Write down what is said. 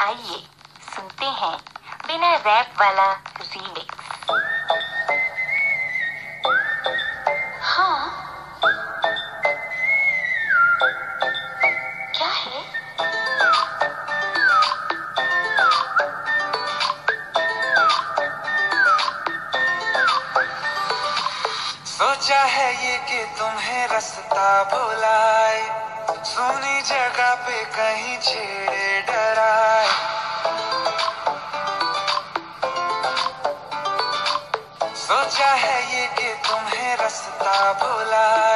आइए सुनते हैं बिना रैप वाला रीमिक्स। हाँ क्या है, सोचा है ये कि तुम्हें रास्ता भुलाए, सुनी जगह पे कहीं छेड़े डराए। सोचा है ये कि तुम्हें रास्ता भुलाए।